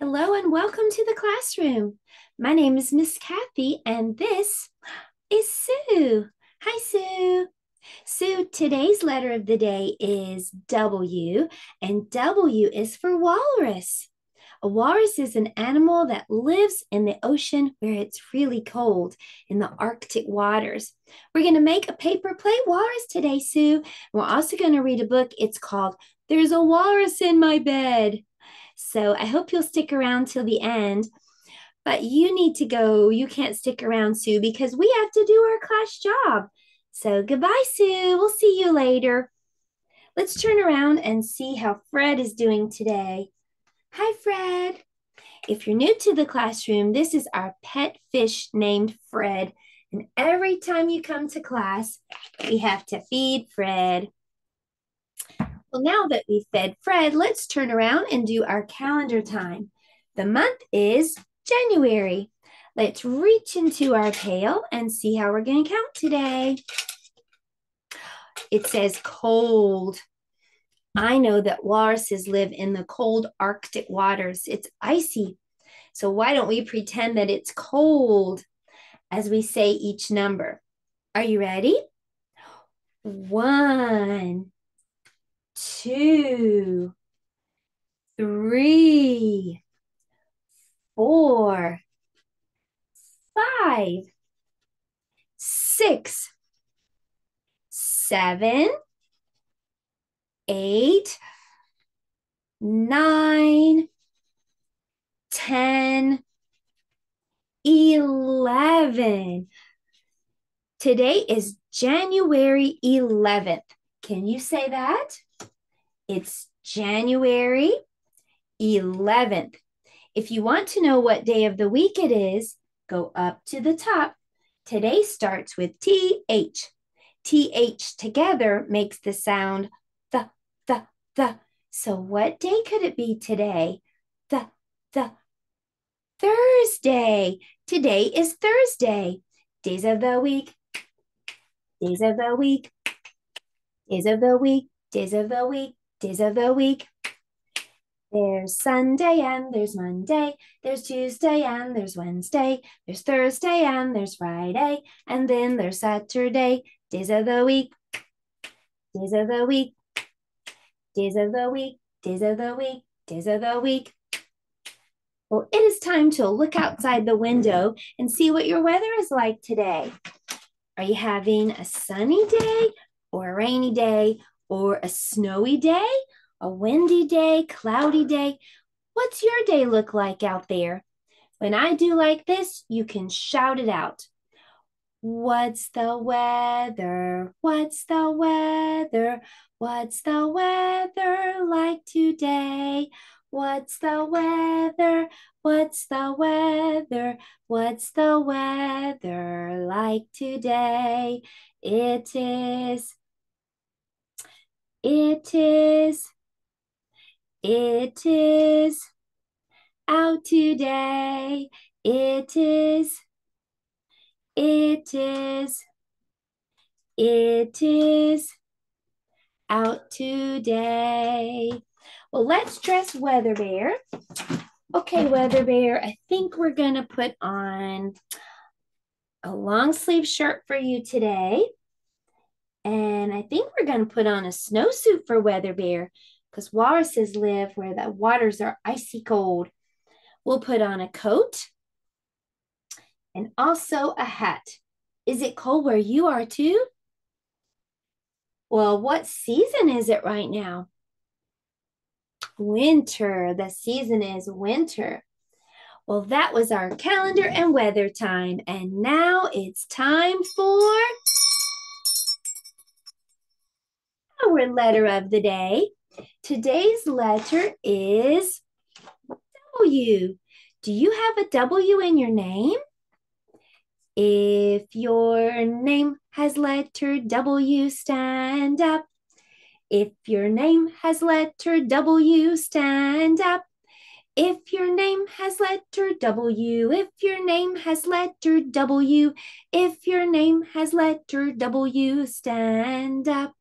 Hello and welcome to the classroom. My name is Miss Kathy and this is Sue. Hi, Sue. Sue, today's letter of the day is W, and W is for walrus. A walrus is an animal that lives in the ocean where it's really cold, in the Arctic waters. We're going to make a paper plate walrus today, Sue. We're also going to read a book. It's called There's a Walrus in My Bed. So I hope you'll stick around till the end, but you need to go. You can't stick around, Sue, because we have to do our class job. So goodbye, Sue. We'll see you later. Let's turn around and see how Fred is doing today. Hi, Fred. If you're new to the classroom, this is our pet fish named Fred. And every time you come to class, we have to feed Fred. Well, now that we've fed Fred, let's turn around and do our calendar time. The month is January. Let's reach into our pail and see how we're going to count today. It says cold. I know that walruses live in the cold Arctic waters. It's icy. So why don't we pretend that it's cold as we say each number? Are you ready? 1, 2, 3, 4, 5, 6, 7, 8, 9, 10, 11. Today is January 11th. Can you say that? It's January 11th. If you want to know what day of the week it is, go up to the top. Today starts with TH. TH together makes the sound the. So what day could it be today? The. Thursday. Today is Thursday. Days of the week. Days of the week. Days of the week. Days of the week. Days of the week. There's Sunday and there's Monday. There's Tuesday and there's Wednesday. There's Thursday and there's Friday. And then there's Saturday. Days of the week. Days of the week. Days of the week. Days of the week. Days of the week. Well, it is time to look outside the window and see what your weather is like today. Are you having a sunny day or a rainy day? Or a snowy day, a windy day, cloudy day? What's your day look like out there? When I do like this, you can shout it out. What's the weather? What's the weather? What's the weather like today? What's the weather? What's the weather? What's the weather like today? It is out today. It is out today. Well, let's dress Weather Bear. Okay, Weather Bear, I think we're gonna put on a long sleeve shirt for you today. And I think we're going to put on a snowsuit for Weather Bear because walruses live where the waters are icy cold. We'll put on a coat and also a hat. Is it cold where you are too? Well, what season is it right now? Winter. The season is winter. Well, that was our calendar and weather time. And now it's time for our letter of the day. Today's letter is W. Do you have a W in your name? If your name has letter W, stand up. If your name has letter W, stand up. If your name has letter W, if your name has letter W, if your name has letter W, stand up.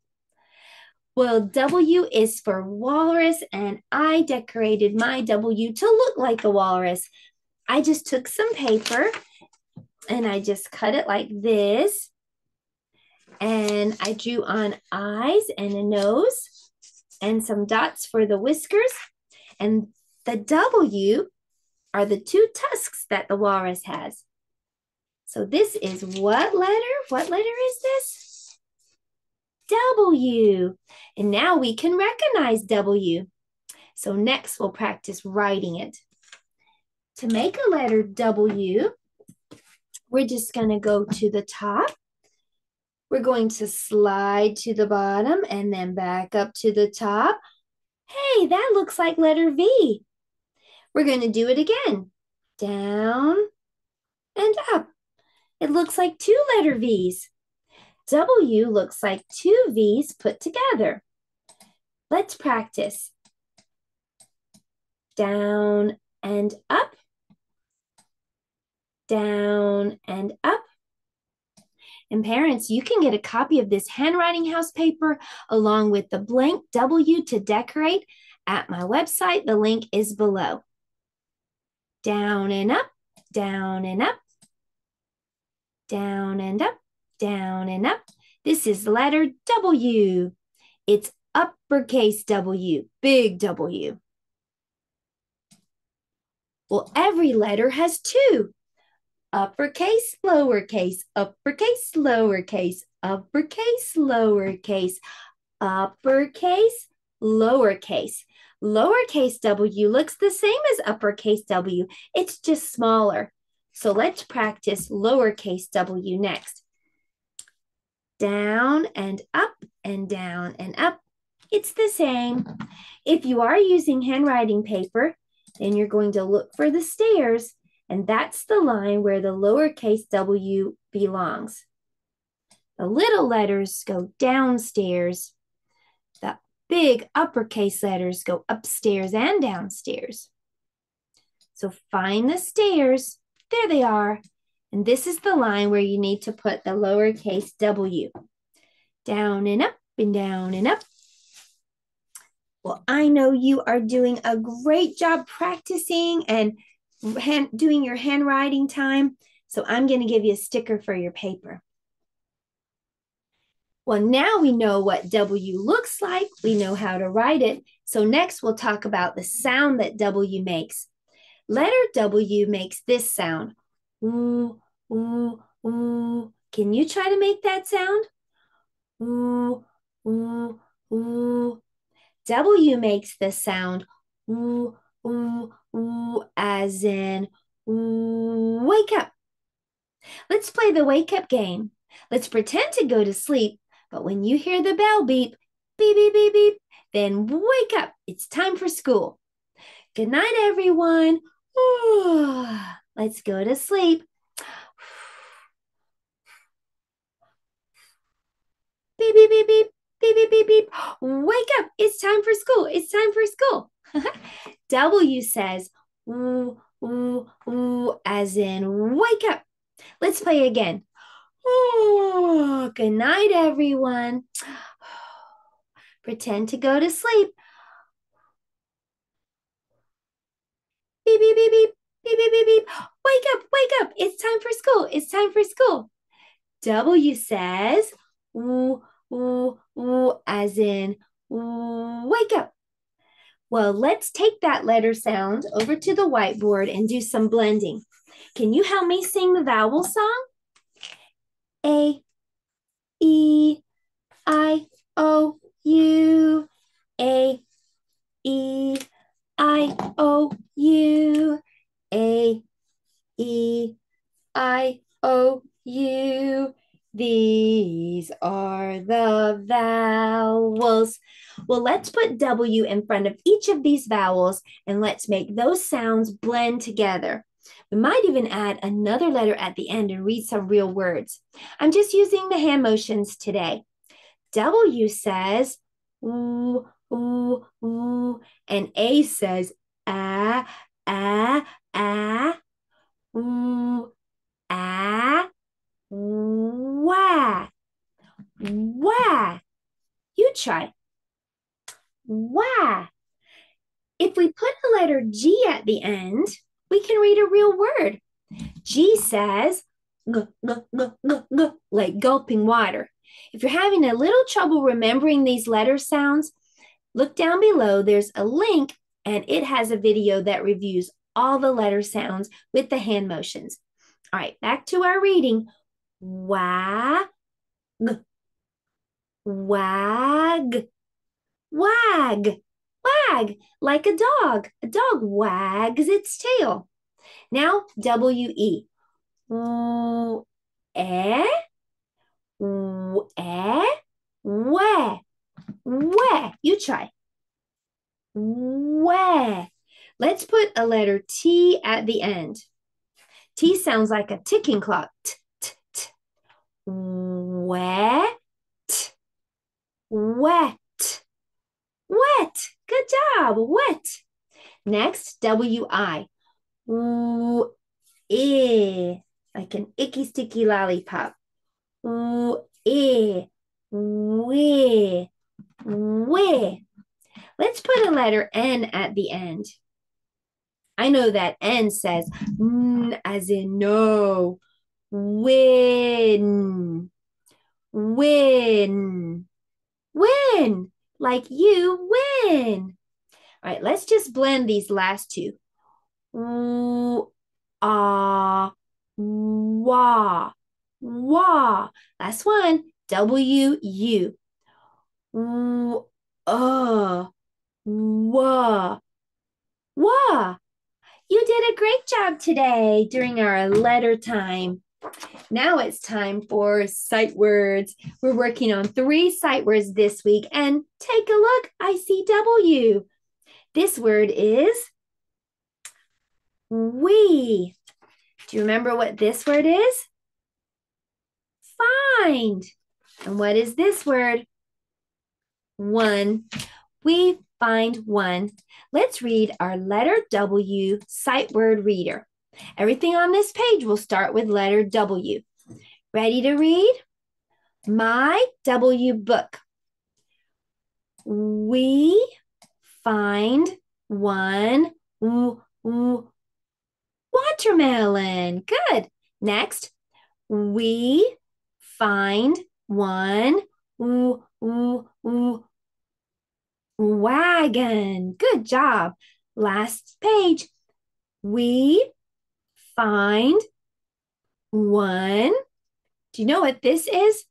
Well, W is for walrus, and I decorated my W to look like a walrus. I just took some paper and I just cut it like this. And I drew on eyes and a nose and some dots for the whiskers. And the W are the two tusks that the walrus has. So this is what letter? What letter is this? W. And now we can recognize W. So next we'll practice writing it. To make a letter W, we're just going to go to the top. We're going to slide to the bottom and then back up to the top. Hey, that looks like letter V. We're going to do it again. Down and up. It looks like two letter V's. W looks like two V's put together. Let's practice. Down and up. Down and up. And parents, you can get a copy of this handwriting house paper along with the blank W to decorate at my website. The link is below. Down and up, down and up, down and up, down and up. This is letter W. It's uppercase W, big W. Well, every letter has two. Uppercase, lowercase, uppercase, lowercase, uppercase, lowercase, uppercase, lowercase. Lowercase W looks the same as uppercase W. It's just smaller. So let's practice lowercase W next. Down and up and down and up. It's the same. If you are using handwriting paper, then you're going to look for the stairs. And that's the line where the lowercase W belongs. The little letters go downstairs. The big uppercase letters go upstairs and downstairs. So find the stairs. There they are. And this is the line where you need to put the lowercase W. Down and up and down and up. Well, I know you are doing a great job practicing and doing your handwriting time. So I'm going to give you a sticker for your paper. Well, now we know what W looks like. We know how to write it. So next we'll talk about the sound that W makes. Letter W makes this sound. Ooh, ooh, ooh. Can you try to make that sound? Ooh, ooh, ooh. W makes this sound. Ooh, ooh, ooh, as in wake up. Let's play the wake up game. Let's pretend to go to sleep, but when you hear the bell beep, beep, beep, beep, beep, then wake up. It's time for school. Good night, everyone. Ooh, let's go to sleep. Beep, beep, beep, beep, beep, beep, beep, beep. Wake up. It's time for school. It's time for school. W says ooh, ooh, ooh, as in wake up. Let's play again. Ooh, good night, everyone. Pretend to go to sleep. Beep, beep, beep, beep, beep, beep, beep, beep. Wake up, it's time for school, it's time for school. W says ooh, ooh, ooh, as in wake up. Well, let's take that letter sound over to the whiteboard and do some blending. Can you help me sing the vowel song? A, E, I, O, U. A, E, I, O, U. A, E, I, O, U. These are the vowels. Well, let's put W in front of each of these vowels and let's make those sounds blend together. We might even add another letter at the end and read some real words. I'm just using the hand motions today. W says ooh, ooh, ooh, and A says ah, ah, ah, ooh, ah. Wah, wah. You try. why. If we put the letter G at the end, we can read a real word. G says, "G, g, g, g, g," like gulping water. If you're having a little trouble remembering these letter sounds, look down below. There's a link, and it has a video that reviews all the letter sounds with the hand motions. All right, back to our reading. Wag, wag, wag, wag, like a dog. A dog wags its tail. Now, W-E. W-E, w-e, we, we. You try. We. Let's put a letter T at the end. T sounds like a ticking clock. T, t, t. Wet, wet, wet. Good job, wet. Next, W-I. W-E, like an icky sticky lollipop. W-E, we, we. Let's put a letter N at the end. I know that N says N as in no. Win, win, win, like you win. All right, let's just blend these last two. Ah, wah, wah. Last one, W-U. Wah, wah. You did a great job today during our letter time. Now it's time for sight words. We're working on 3 sight words this week. And take a look, ICW. This word is we. Do you remember what this word is? Find. And what is this word? One. We find one. Let's read our letter W sight word reader. Everything on this page will start with letter W. Ready to read? My W book. We find one watermelon. Good. Next, we find one wagon. Good job. Last page. We find one. Do you know what this is?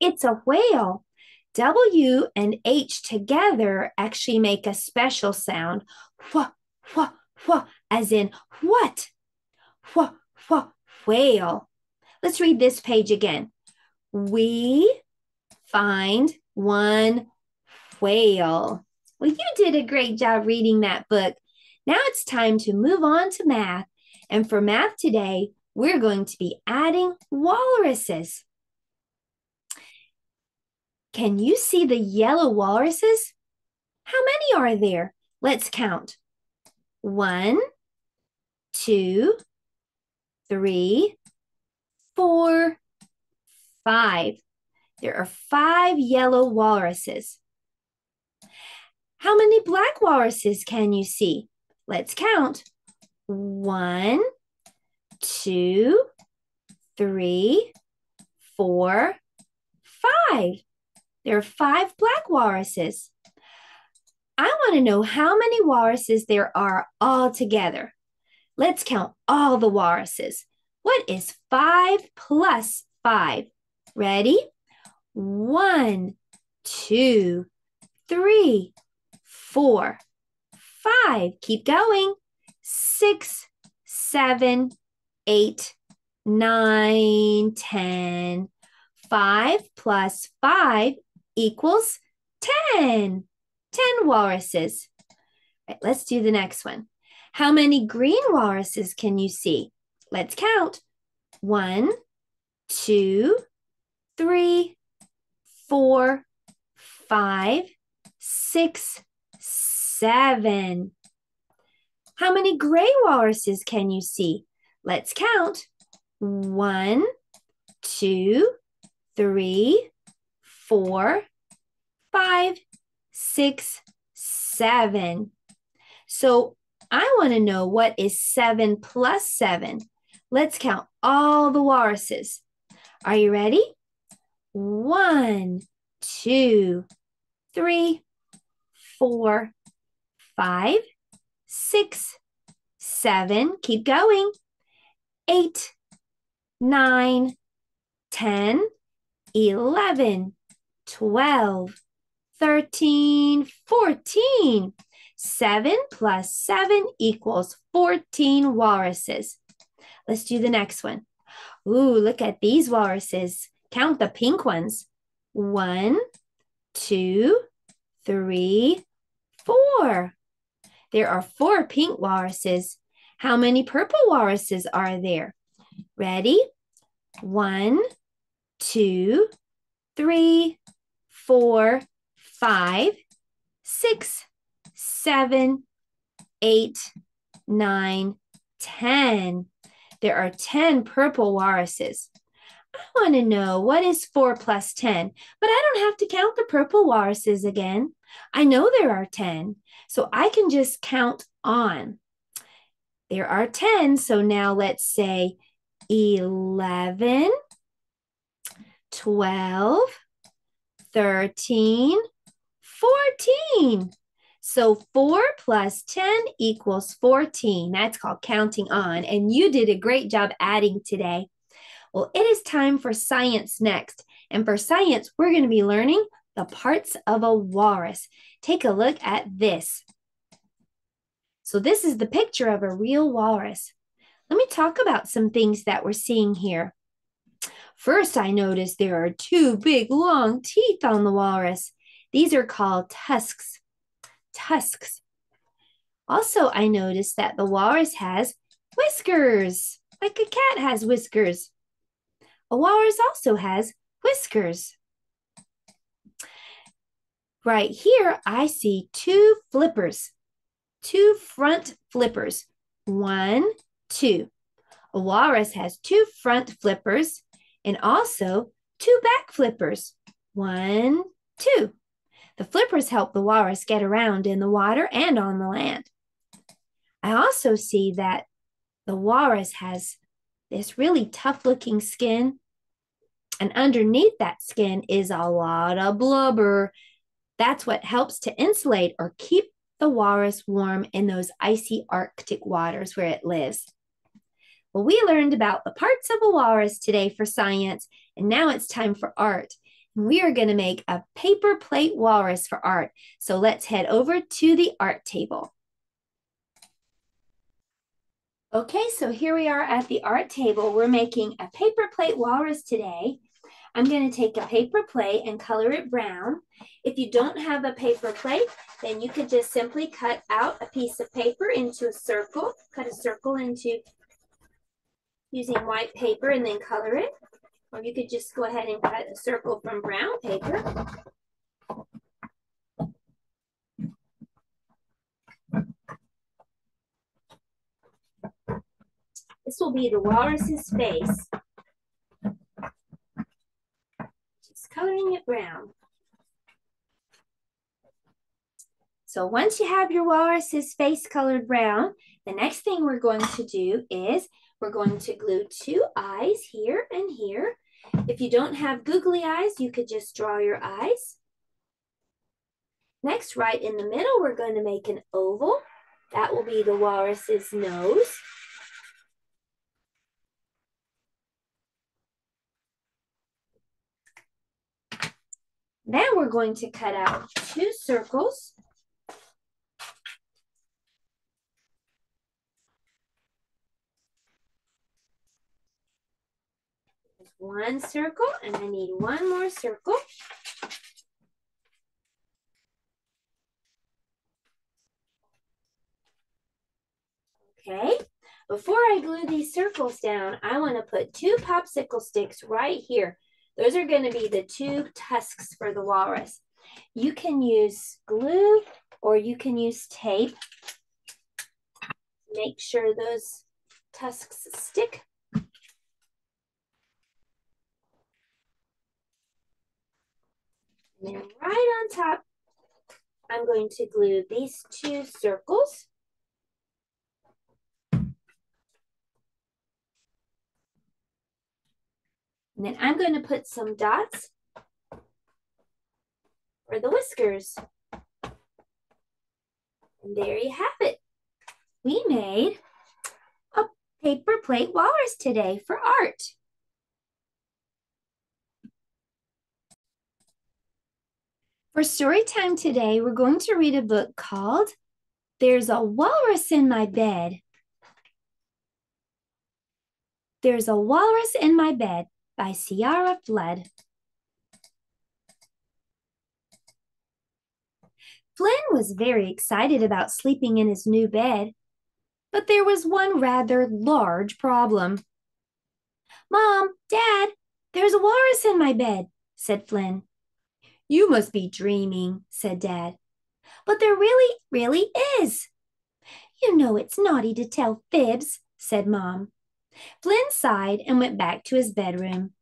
It's a whale. W and H together actually make a special sound. Wha, wha, wha, as in what? Wha, wha, whale. Let's read this page again. We find one whale. Well, you did a great job reading that book. Now it's time to move on to math. And for math today, we're going to be adding walruses. Can you see the yellow walruses? How many are there? Let's count. 1, 2, 3, 4, 5. There are 5 yellow walruses. How many black walruses can you see? Let's count. 1, 2, 3, 4, 5. There are 5 black walruses. I want to know how many walruses there are all together. Let's count all the walruses. What is 5 plus 5? Ready? 1, 2, 3, 4, 5, keep going, 6, 7, 8, 9, 10. 5 plus 5 equals 10. 10 walruses. All right, let's do the next one. How many green walruses can you see? Let's count. 1, 2, 3, 4, 5, 6, 7. How many gray walruses can you see? Let's count. 1, 2, 3, 4, 5, 6, 7. So I want to know what is 7 plus 7. Let's count all the walruses. Are you ready? 1, 2, 3, 4, 5, 6, 7. Keep going. 8, 9, 10, 11, 12, 13, 14. 7 plus 7 equals 14 walruses. Let's do the next one. Ooh, look at these walruses. Count the pink ones. 1, 2, 3, 4. There are 4 pink walruses. How many purple walruses are there? Ready? 1, 2, 3, 4, 5, 6, 7, 8, 9, 10. There are 10 purple walruses. I want to know what is 4 plus 10, but I don't have to count the purple walruses again. I know there are 10, so I can just count on. There are 10, so now let's say 11, 12, 13, 14. So 4 plus 10 equals 14. That's called counting on. And you did a great job adding today. Well, it is time for science next. And for science, we're going to be learning the parts of a walrus. Take a look at this. So this is the picture of a real walrus. Let me talk about some things that we're seeing here. First, I noticed there are 2 big, long teeth on the walrus. These are called tusks. Tusks. Also, I noticed that the walrus has whiskers, like a cat has whiskers. A walrus also has whiskers. Right here, I see 2 flippers, 2 front flippers. 1, 2. A walrus has 2 front flippers and also 2 back flippers. 1, 2. The flippers help the walrus get around in the water and on the land. I also see that the walrus has this really tough-looking skin, and underneath that skin is a lot of blubber. That's what helps to insulate or keep the walrus warm in those icy Arctic waters where it lives. Well, we learned about the parts of a walrus today for science, and now it's time for art. We are going to make a paper plate walrus for art. So let's head over to the art table. Okay, so here we are at the art table. We're making a paper plate walrus today. I'm going to take a paper plate and color it brown. If you don't have a paper plate, then you could just simply cut out a piece of paper into a circle. Cut a circle into using white paper and then color it. Or you could just go ahead and cut a circle from brown paper. This will be the walrus's face. Just coloring it brown. So once you have your walrus's face colored brown, the next thing we're going to do is we're going to glue 2 eyes here and here. If you don't have googly eyes, you could just draw your eyes. Next, right in the middle, we're going to make an oval. That will be the walrus's nose. Now we're going to cut out 2 circles. One circle, and I need one more circle. Okay, before I glue these circles down, I want to put 2 popsicle sticks right here. Those are going to be the 2 tusks for the walrus. You can use glue or you can use tape. Make sure those tusks stick. They're right on top I'm going to glue these two circles. And then I'm going to put some dots for the whiskers. And there you have it. We made a paper plate walrus today for art. For story time today, we're going to read a book called There's a Walrus in My Bed. There's a Walrus in My Bed by Ciara Flood. Flynn was very excited about sleeping in his new bed, but there was one rather large problem. "Mom, Dad, there's a walrus in my bed," said Flynn. "You must be dreaming," said Dad. "But there really is." "You know it's naughty to tell fibs," said Mom. Flynn sighed and went back to his bedroom.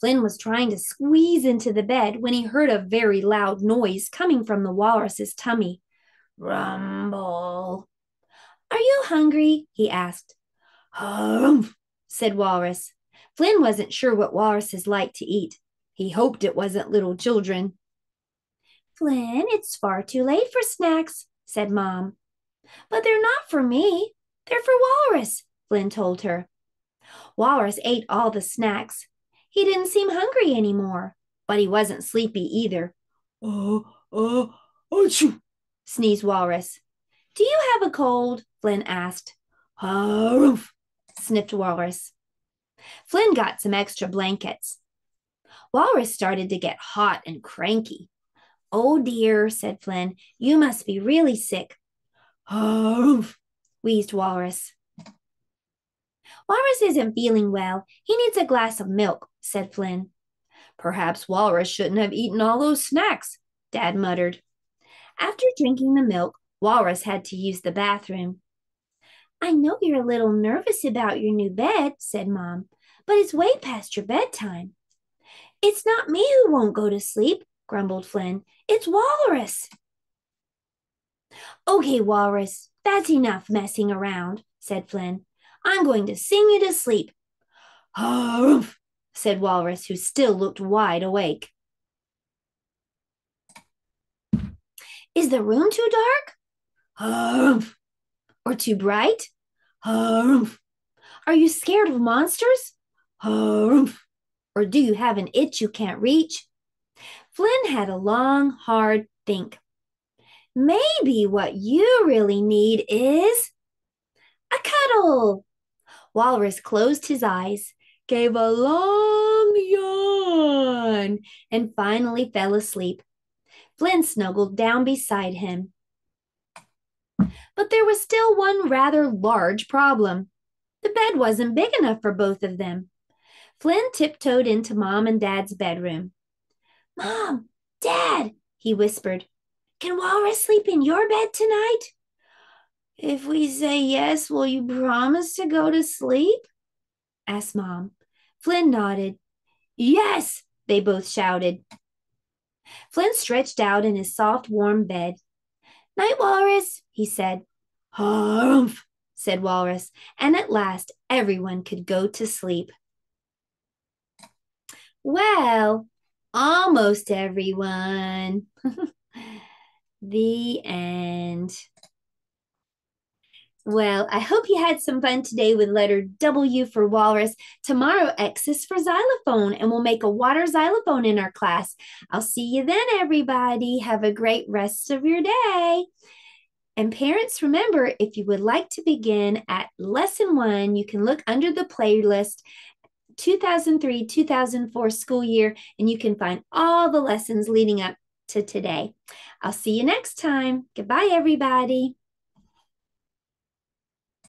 Flynn was trying to squeeze into the bed when he heard a very loud noise coming from the walrus's tummy. Rumble. "Are you hungry?" he asked. "Humph," said Walrus. Flynn wasn't sure what walruses like to eat. He hoped it wasn't little children. "Flynn, it's far too late for snacks," said Mom. "But they're not for me. They're for Walrus," Flynn told her. Walrus ate all the snacks. He didn't seem hungry anymore, but he wasn't sleepy either. Achoo, sneezed Walrus. "Do you have a cold?" Flynn asked. Harumph, sniffed Walrus. Flynn got some extra blankets. Walrus started to get hot and cranky. "Oh dear," said Flynn, "you must be really sick." Harumph, wheezed Walrus. "Walrus isn't feeling well. He needs a glass of milk," said Flynn. "Perhaps Walrus shouldn't have eaten all those snacks," Dad muttered. After drinking the milk, Walrus had to use the bathroom. "I know you're a little nervous about your new bed," said Mom, "but it's way past your bedtime." "It's not me who won't go to sleep," grumbled Flynn. "It's Walrus." "Okay, Walrus, that's enough messing around," said Flynn. "I'm going to sing you to sleep." "Humph," said Walrus, who still looked wide awake. "Is the room too dark?" "Humph." "Or too bright?" "Humph." "Are you scared of monsters?" "Humph." "Or do you have an itch you can't reach?" Flynn had a long, hard think. "Maybe what you really need is a cuddle." Walrus closed his eyes, gave a long yawn, and finally fell asleep. Flynn snuggled down beside him. But there was still one rather large problem. The bed wasn't big enough for both of them. Flynn tiptoed into Mom and Dad's bedroom. "Mom, Dad," he whispered, "can Walrus sleep in your bed tonight?" "If we say yes, will you promise to go to sleep?" asked Mom. Flynn nodded. "Yes," they both shouted. Flynn stretched out in his soft, warm bed. "Night, Walrus," he said. "Humph," said Walrus, and at last everyone could go to sleep. Well, almost everyone. The end. Well, I hope you had some fun today with letter W for walrus. Tomorrow, X is for xylophone, and we'll make a water xylophone in our class. I'll see you then, everybody. Have a great rest of your day. And parents, remember, if you would like to begin at lesson 1, you can look under the playlist 2003-2004 school year, and you can find all the lessons leading up to today. I'll see you next time. Goodbye, everybody.